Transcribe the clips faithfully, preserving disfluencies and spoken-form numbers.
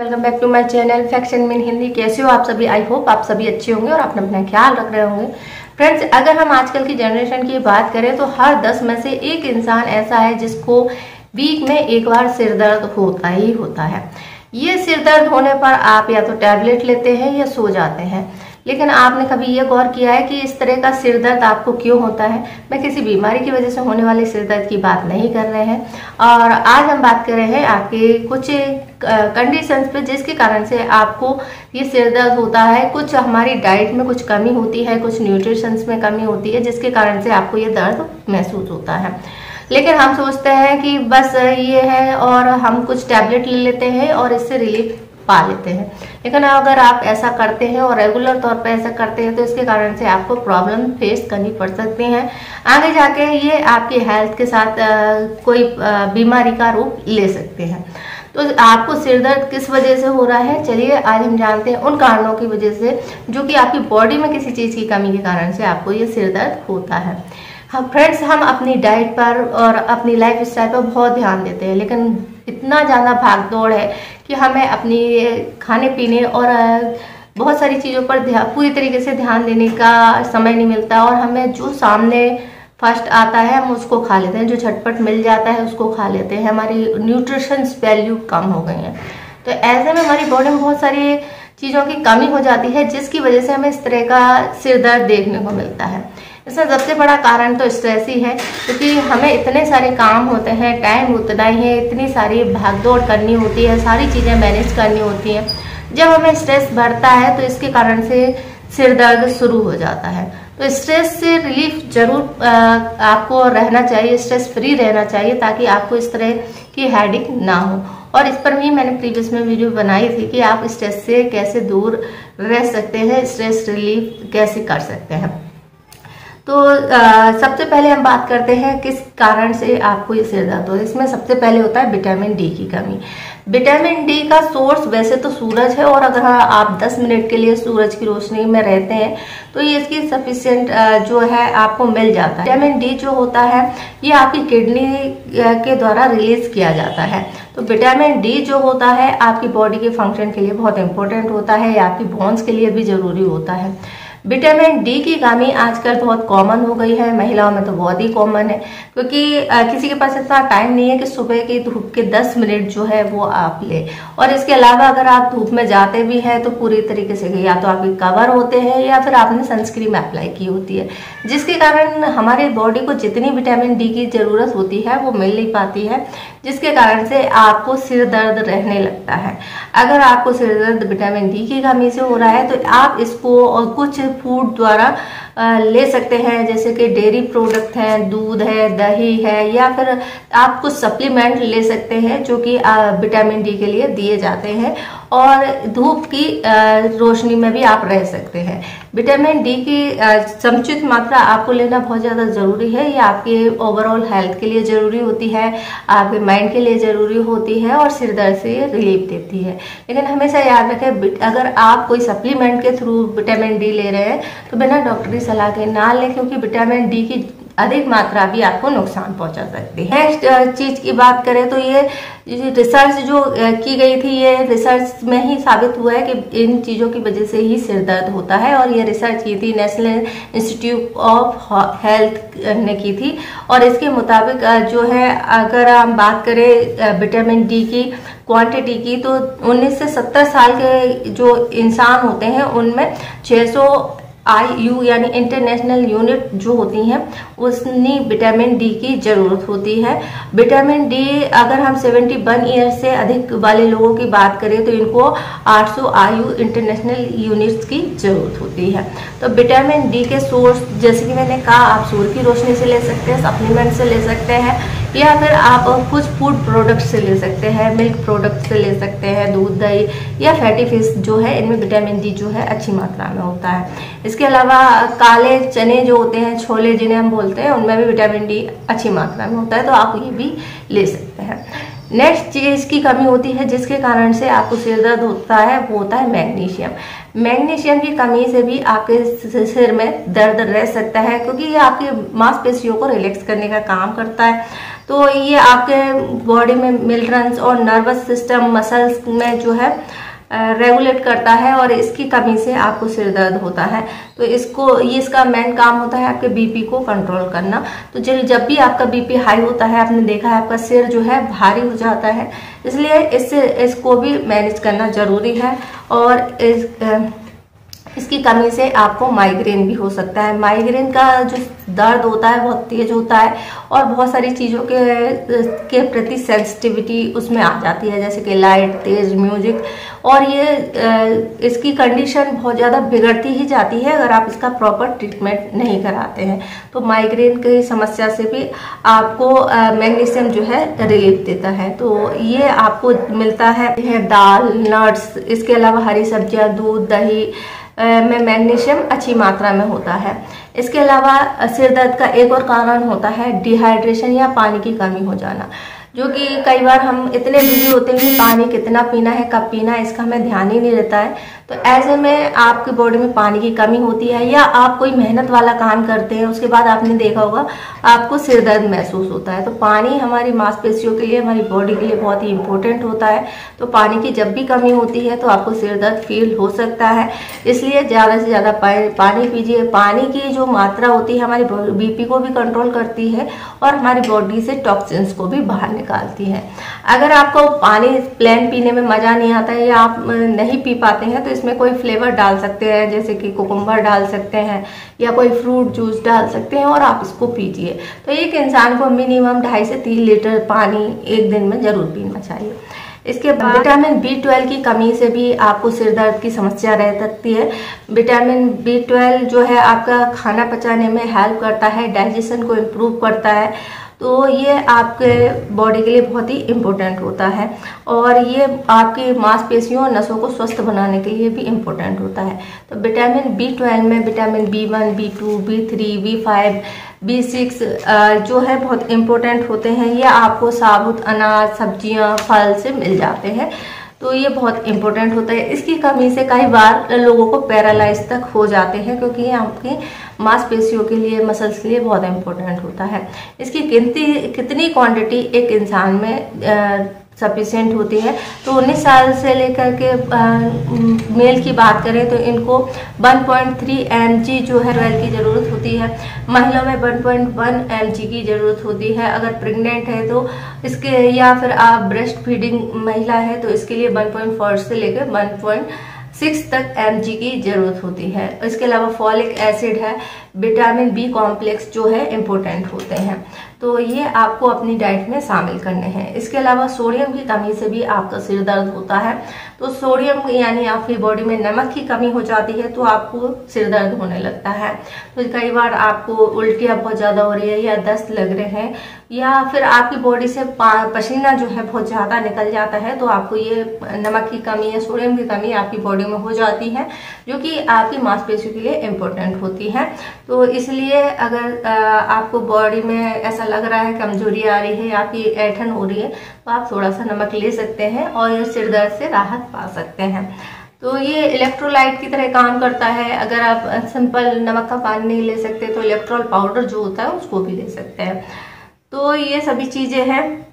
Welcome back to my channel facts and me in Hindi. कैसे हो आप सभी? आई होप आप सभी अच्छे होंगे और आपने अपना ख्याल रख रहे होंगे। फ्रेंड्स, अगर हम आजकल की जनरेशन की बात करें तो हर दस में से एक इंसान ऐसा है जिसको वीक में एक बार सिर दर्द होता ही होता है। ये सिर दर्द होने पर आप या तो टैबलेट लेते हैं या सो जाते हैं, लेकिन आपने कभी ये गौर किया है कि इस तरह का सिर दर्द आपको क्यों होता है? मैं किसी बीमारी की वजह से होने वाले सिर दर्द की बात नहीं कर रहे हैं, और आज हम बात कर रहे हैं आपके कुछ कंडीशंस पे जिसके कारण से आपको ये सिर दर्द होता है। कुछ हमारी डाइट में कुछ कमी होती है, कुछ न्यूट्रिशंस में कमी होती है, जिसके कारण से आपको ये दर्द महसूस होता है। लेकिन हम सोचते हैं कि बस ये है और हम कुछ टैबलेट ले लेते हैं और इससे रिलीफ पा लेते हैं, लेकिन अगर आप ऐसा करते हैं और रेगुलर तौर पर ऐसा करते हैं तो इसके कारण से आपको प्रॉब्लम फेस करनी पड़ सकती है। आगे जाके ये आपकी हेल्थ के साथ आ, कोई आ, बीमारी का रूप ले सकते हैं। तो आपको सिर दर्द किस वजह से हो रहा है, चलिए आज हम जानते हैं उन कारणों की वजह से जो कि आपकी बॉडी में किसी चीज़ की कमी के कारण से आपको ये सिर दर्द होता है। हम फ्रेंड्स हम अपनी डाइट पर और अपनी लाइफ स्टाइल पर बहुत ध्यान देते हैं, लेकिन इतना ज़्यादा भाग दौड़ है कि हमें अपनी खाने पीने और बहुत सारी चीज़ों पर पूरी तरीके से ध्यान देने का समय नहीं मिलता, और हमें जो सामने फर्स्ट आता है हम उसको खा लेते हैं, जो झटपट मिल जाता है उसको खा लेते हैं। हमारी न्यूट्रिशंस वैल्यू कम हो गई है, तो ऐसे में हमारी बॉडी में बहुत सारी चीज़ों की कमी हो जाती है, जिसकी वजह से हमें इस तरह का सिर दर्द देखने को मिलता है। इसमें सबसे बड़ा कारण तो स्ट्रेस ही है, क्योंकि हमें इतने सारे काम होते हैं, टाइम उतना ही है, इतनी सारी भागदौड़ करनी होती है, सारी चीज़ें मैनेज करनी होती हैं। जब हमें स्ट्रेस बढ़ता है तो इसके कारण से सिर दर्द शुरू हो जाता है। तो स्ट्रेस से रिलीफ जरूर आपको रहना चाहिए, स्ट्रेस फ्री रहना चाहिए, ताकि आपको इस तरह की हेडेक ना हो। और इस पर भी मैंने प्रीवियस में वीडियो बनाई थी कि आप स्ट्रेस से कैसे दूर रह सकते हैं, स्ट्रेस रिलीफ कैसे कर सकते हैं। तो आ, सबसे पहले हम बात करते हैं किस कारण से आपको ये सिर दर्द हो। इसमें सबसे पहले होता है विटामिन डी की कमी। विटामिन डी का सोर्स वैसे तो सूरज है, और अगर आप दस मिनट के लिए सूरज की रोशनी में रहते हैं तो ये इसकी सफिशिएंट जो है आपको मिल जाता है। विटामिन डी जो होता है ये आपकी किडनी के द्वारा रिलीज किया जाता है। तो विटामिन डी जो होता है आपकी बॉडी के फंक्शन के लिए बहुत इंपॉर्टेंट होता है, या आपकी बोन्स के लिए भी जरूरी होता है। विटामिन डी की कमी आजकल बहुत कॉमन हो गई है, महिलाओं में तो बहुत ही कॉमन है, क्योंकि किसी के पास इतना टाइम नहीं है कि सुबह की धूप के दस मिनट जो है वो आप ले। और इसके अलावा अगर आप धूप में जाते भी हैं तो पूरी तरीके से या तो आपके कवर होते हैं या फिर आपने सनस्क्रीन अप्लाई की होती है, जिसके कारण हमारे बॉडी को जितनी विटामिन डी की ज़रूरत होती है वो मिल नहीं पाती है, जिसके कारण से आपको सिर दर्द रहने लगता है। अगर आपको सिर दर्द विटामिन डी की कमी से हो रहा है तो आप इसको और कुछ फूड द्वारा ले सकते हैं, जैसे कि डेयरी प्रोडक्ट हैं, दूध है, दही है, या फिर आप कुछ सप्लीमेंट ले सकते हैं जो कि विटामिन डी के लिए दिए जाते हैं। और धूप की रोशनी में भी आप रह सकते हैं। विटामिन डी की समुचित मात्रा आपको लेना बहुत ज़्यादा ज़रूरी है। ये आपके ओवरऑल हेल्थ के लिए ज़रूरी होती है, आपके माइंड के लिए ज़रूरी होती है, और सिर दर्द से ये रिलीफ देती है। लेकिन हमेशा याद रखें, अगर आप कोई सप्लीमेंट के थ्रू विटामिन डी ले रहे हैं तो बिना डॉक्टरी सलाह के ना लें, क्योंकि विटामिन डी की अधिक मात्रा भी आपको नुकसान पहुंचा सकती है। नेक्स्ट चीज़ की बात करें तो ये रिसर्च जो की गई थी, ये रिसर्च में ही साबित हुआ है कि इन चीज़ों की वजह से ही सिर दर्द होता है। और ये रिसर्च की थी नेशनल इंस्टीट्यूट ऑफ हेल्थ ने की थी, और इसके मुताबिक जो है अगर हम बात करें विटामिन डी की क्वांटिटी की तो उन्नीस से सत्तर साल के जो इंसान होते हैं उनमें छः सौ आई यू यानी इंटरनेशनल यूनिट जो होती हैं उसने विटामिन डी की ज़रूरत होती है। विटामिन डी अगर हम इकहत्तर ईयर से अधिक वाले लोगों की बात करें तो इनको आठ सौ आई यू इंटरनेशनल यूनिट्स की ज़रूरत होती है। तो विटामिन डी के सोर्स जैसे कि मैंने कहा, आप सूर्य की रोशनी से ले सकते हैं, सप्लीमेंट से ले सकते हैं, या फिर आप कुछ फूड प्रोडक्ट से ले सकते हैं, मिल्क प्रोडक्ट से ले सकते हैं, दूध, दही या फैटी फिश जो है, इनमें विटामिन डी जो है अच्छी मात्रा में होता है। इसके अलावा काले चने जो होते हैं, छोले जिन्हें हम बोलते हैं, उनमें भी विटामिन डी अच्छी मात्रा में होता है, तो आप ये भी ले सकते हैं। नेक्स्ट चीज की कमी होती है जिसके कारण से आपको सिर दर्द होता है, वो होता है मैग्नीशियम। मैग्नीशियम की कमी से भी आपके सिर में दर्द रह सकता है, क्योंकि ये आपके मांसपेशियों को रिलैक्स करने का काम करता है। तो ये आपके बॉडी में मिनरल्स और नर्वस सिस्टम, मसल्स में जो है रेगुलेट करता है, और इसकी कमी से आपको सिर दर्द होता है। तो इसको ये इसका मेन काम होता है आपके बीपी को कंट्रोल करना। तो जब भी आपका बीपी हाई होता है, आपने देखा है आपका सिर जो है भारी हो जाता है, इसलिए इससे इसको भी मैनेज करना ज़रूरी है। और इस इसकी कमी से आपको माइग्रेन भी हो सकता है। माइग्रेन का जो दर्द होता है बहुत तेज होता है, और बहुत सारी चीज़ों के के प्रति सेंसिटिविटी उसमें आ जाती है, जैसे कि लाइट, तेज म्यूजिक, और ये इसकी कंडीशन बहुत ज़्यादा बिगड़ती ही जाती है अगर आप इसका प्रॉपर ट्रीटमेंट नहीं कराते हैं। तो माइग्रेन की समस्या से भी आपको मैग्नीशियम जो है रिलीफ देता है। तो ये आपको मिलता है दाल, नट्स, इसके अलावा हरी सब्जियाँ, दूध, दही में मैग्नीशियम अच्छी मात्रा में होता है। इसके अलावा सिर दर्द का एक और कारण होता है डिहाइड्रेशन या पानी की कमी हो जाना, जो कि कई बार हम इतने बिजी होते हैं कि पानी कितना पीना है, कब पीना है, इसका हमें ध्यान ही नहीं रहता है। तो ऐसे में आपकी बॉडी में पानी की कमी होती है, या आप कोई मेहनत वाला काम करते हैं, उसके बाद आपने देखा होगा आपको सिर दर्द महसूस होता है। तो पानी हमारी मांसपेशियों के लिए, हमारी बॉडी के लिए बहुत ही इम्पोर्टेंट होता है। तो पानी की जब भी कमी होती है तो आपको सिर दर्द फील हो सकता है, इसलिए ज़्यादा से ज़्यादा पानी पीजिए। पानी की जो मात्रा होती है हमारी बीपी को भी कंट्रोल करती है, और हमारी बॉडी से टॉक्सिन्स को भी बाहर निकालती है। अगर आपको पानी प्लेन पीने में मज़ा नहीं आता है या आप नहीं पी पाते हैं, तो इसमें कोई फ्लेवर डाल सकते हैं, जैसे कि कुकुम्बर डाल सकते हैं या कोई फ्रूट जूस डाल सकते हैं, और आप इसको पीजिए। तो एक इंसान को मिनिमम ढाई से तीन लीटर पानी एक दिन में ज़रूर पीना चाहिए। इसके बाद विटामिन बी ट्वेल्व की कमी से भी आपको सिर दर्द की समस्या रह सकती है। विटामिन बी ट्वेल्व जो है आपका खाना पचाने में हेल्प करता है, डाइजेशन को इम्प्रूव करता है, तो ये आपके बॉडी के लिए बहुत ही इम्पोर्टेंट होता है। और ये आपकी मांसपेशियों और नसों को स्वस्थ बनाने के लिए भी इम्पोर्टेंट होता है। तो विटामिन बी ट्वेल्व में vitamin B one, B two, B three, B five, B six जो है बहुत इम्पोर्टेंट होते हैं। ये आपको साबुत अनाज, सब्जियां, फल से मिल जाते हैं, तो ये बहुत इम्पोर्टेंट होता है। इसकी कमी से कई बार लोगों को पैरालाइज तक हो जाते हैं, क्योंकि ये आपकी मांसपेशियों के लिए, मसल्स के लिए बहुत इम्पोर्टेंट होता है। इसकी गिनती कितनी क्वांटिटी एक इंसान में सफिशेंट होती है, तो उन्नीस साल से लेकर के मेल की बात करें तो इनको one point three M G जो है ट्वेल्व की ज़रूरत होती है। महिला में one point one M G की ज़रूरत होती है। अगर प्रेग्नेंट है तो इसके, या फिर आप ब्रेस्ट फीडिंग महिला है तो इसके लिए वन पॉइंट फोर से लेकर वन पॉइंट सिक्स तक एम जी की ज़रूरत होती है। इसके अलावा फॉलिक एसिड है, विटामिन बी कॉम्प्लेक्स जो है इम्पोर्टेंट होते हैं, तो ये आपको अपनी डाइट में शामिल करने हैं। इसके अलावा सोडियम की कमी से भी आपका सिर दर्द होता है। तो सोडियम यानी आपकी बॉडी में नमक की कमी हो जाती है तो आपको सिर दर्द होने लगता है। तो कई बार आपको उल्टियाँ बहुत ज़्यादा हो रही है, या दस्त लग रहे हैं, या फिर आपकी बॉडी से पसीना जो है बहुत ज़्यादा निकल जाता है, तो आपको ये नमक की कमी या सोडियम की कमी आपकी बॉडी में हो जाती है, जो कि आपकी मांसपेशियों के लिए इम्पोर्टेंट होती है। तो इसलिए अगर आपको बॉडी में ऐसा लग रहा है कमजोरी आ रही है, आपकी ऐंठन हो रही है, तो आप थोड़ा सा नमक ले सकते हैं और सिर दर्द से राहत पा सकते हैं। तो ये इलेक्ट्रोलाइट की तरह काम करता है। अगर आप सिंपल नमक का पानी नहीं ले सकते तो इलेक्ट्रोल पाउडर जो होता है उसको भी ले सकते हैं। तो ये सभी चीज़ें हैं,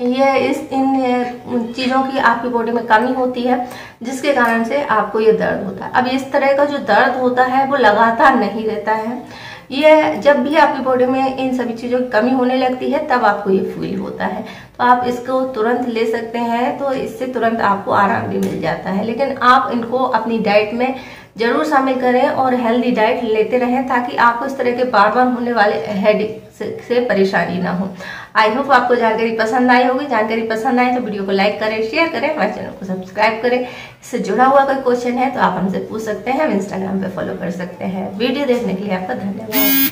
ये इस इन चीज़ों की आपकी बॉडी में कमी होती है, जिसके कारण से आपको ये दर्द होता है। अब इस तरह का जो दर्द होता है वो लगातार नहीं रहता है। ये जब भी आपकी बॉडी में इन सभी चीज़ों की कमी होने लगती है तब आपको ये फील होता है, तो आप इसको तुरंत ले सकते हैं, तो इससे तुरंत आपको आराम भी मिल जाता है। लेकिन आप इनको अपनी डाइट में ज़रूर शामिल करें और हेल्दी डाइट लेते रहें, ताकि आपको इस तरह के बार बार होने वाले हेडेक से परेशानी ना हो। आई होप आपको जानकारी पसंद आई होगी। जानकारी पसंद आए तो वीडियो को लाइक करें, शेयर करें, हमारे चैनल को सब्सक्राइब करें। इससे जुड़ा हुआ कोई क्वेश्चन है तो आप हमसे पूछ सकते हैं, हम इंस्टाग्राम पे फॉलो कर सकते हैं। वीडियो देखने के लिए आपका धन्यवाद।